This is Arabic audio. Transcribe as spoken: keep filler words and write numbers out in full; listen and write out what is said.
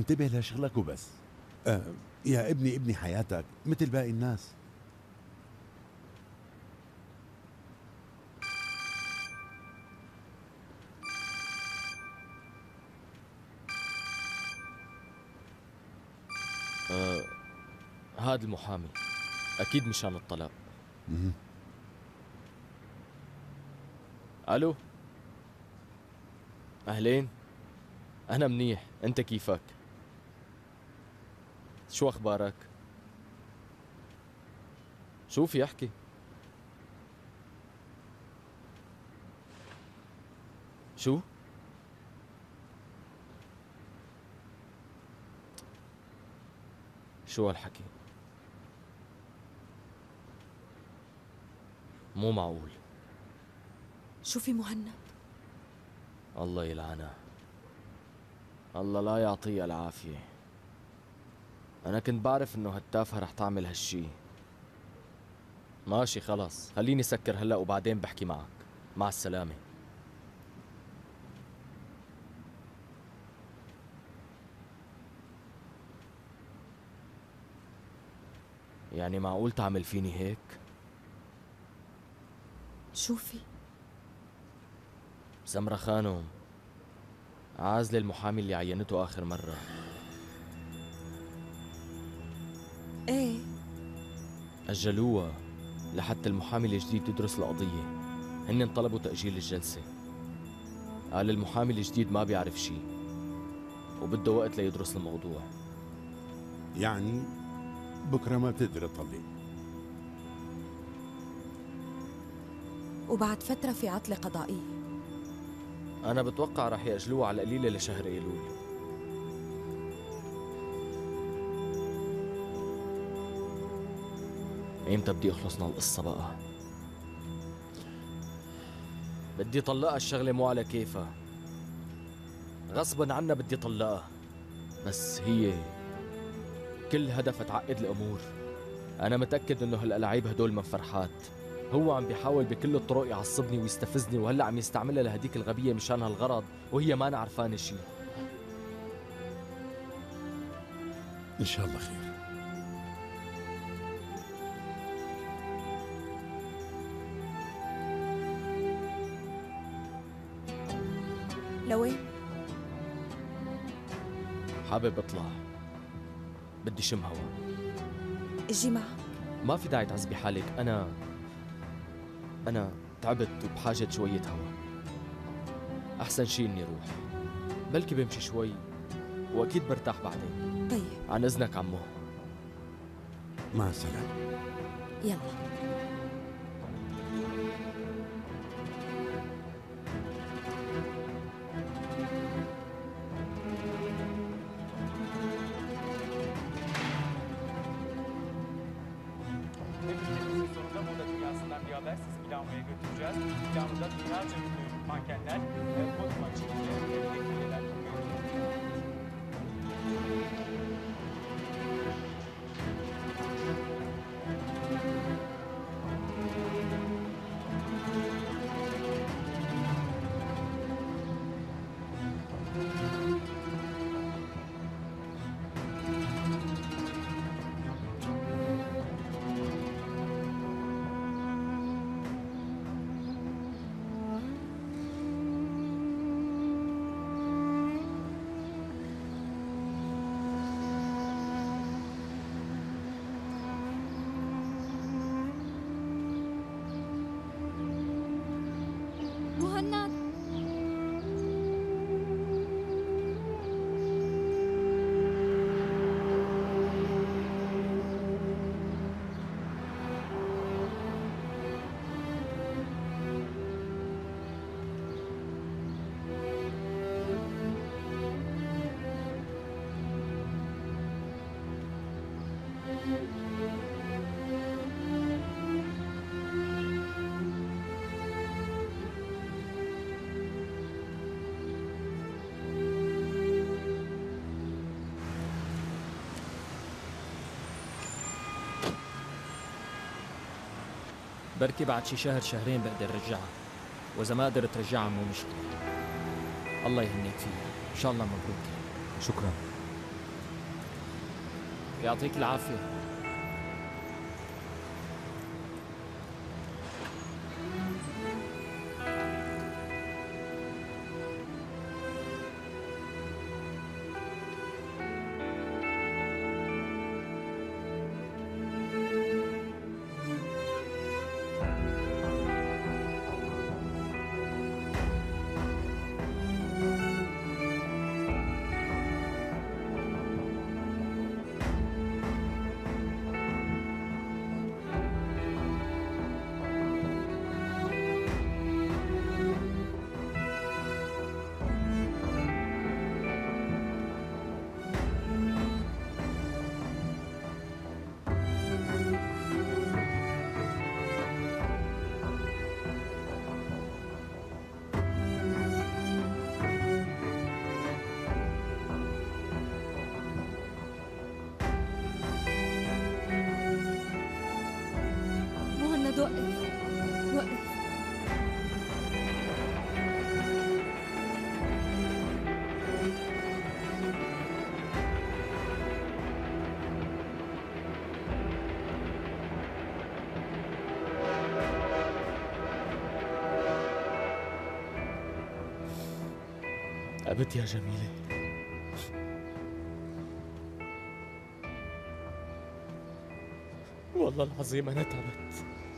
انتبه لشغلك وبس. آه يا ابني ابني حياتك مثل باقي الناس. آه هذا المحامي اكيد مشان الطلاق. الو، اهلين. انا منيح، انت كيفك؟ شو اخبارك؟ شو في احكي؟ شو؟ شو هالحكي؟ مو معقول. شو في مهند؟ الله يلعنها، الله لا يعطيها العافية. أنا كنت بعرف إنه هالتافهة رح تعمل هالشي. ماشي خلص، خليني سكر هلأ وبعدين بحكي معك. مع السلامة. يعني معقول تعمل فيني هيك؟ شوفي سمرة خانم، عازلة المحامي اللي عينته آخر مرة. ايه أجلوها لحتى المحامي الجديد يدرس القضية. هن طلبوا تأجيل الجلسة، قال المحامي الجديد ما بيعرف شي وبده وقت ليدرس الموضوع. يعني بكرة ما بتقدر تطلق، وبعد فترة في عطلة قضائية. أنا بتوقع رح يأجلوها على القليلة لشهر أيلول. إمتى بدي أخلصنا القصة بقى؟ بدي طلقها، الشغلة مو على كيفها، غصباً عنا بدي طلقها. بس هي كل هدفها تعقد الأمور. أنا متأكد إنه هالألعيب هدول من فرحات. هو عم بيحاول بكل الطرق يعصبني ويستفزني، وهلا عم يستعملها لهديك الغبية مشان هالغرض، وهي ما عرفانة شي. إن شاء الله خير. لوين؟ حابب اطلع، بدي شم هوا. اجي معك. ما في داعي تعذبي حالك، أنا أنا تعبت وبحاجة شوية هوا. أحسن شي إني روح، بلكي بمشي شوي وأكيد برتاح بعدين. طيب، عن إذنك عمو. مع السلامة. يلا. بركي بعد شي شهر شهرين بقدر رجعها، وإذا ما قدرت رجعها مو مشكلة. الله يهنيك فيها، إن شاء الله مبروك. شكرا. يعطيك العافية. أبت يا جميلة، والله العظيم أنا تعبت.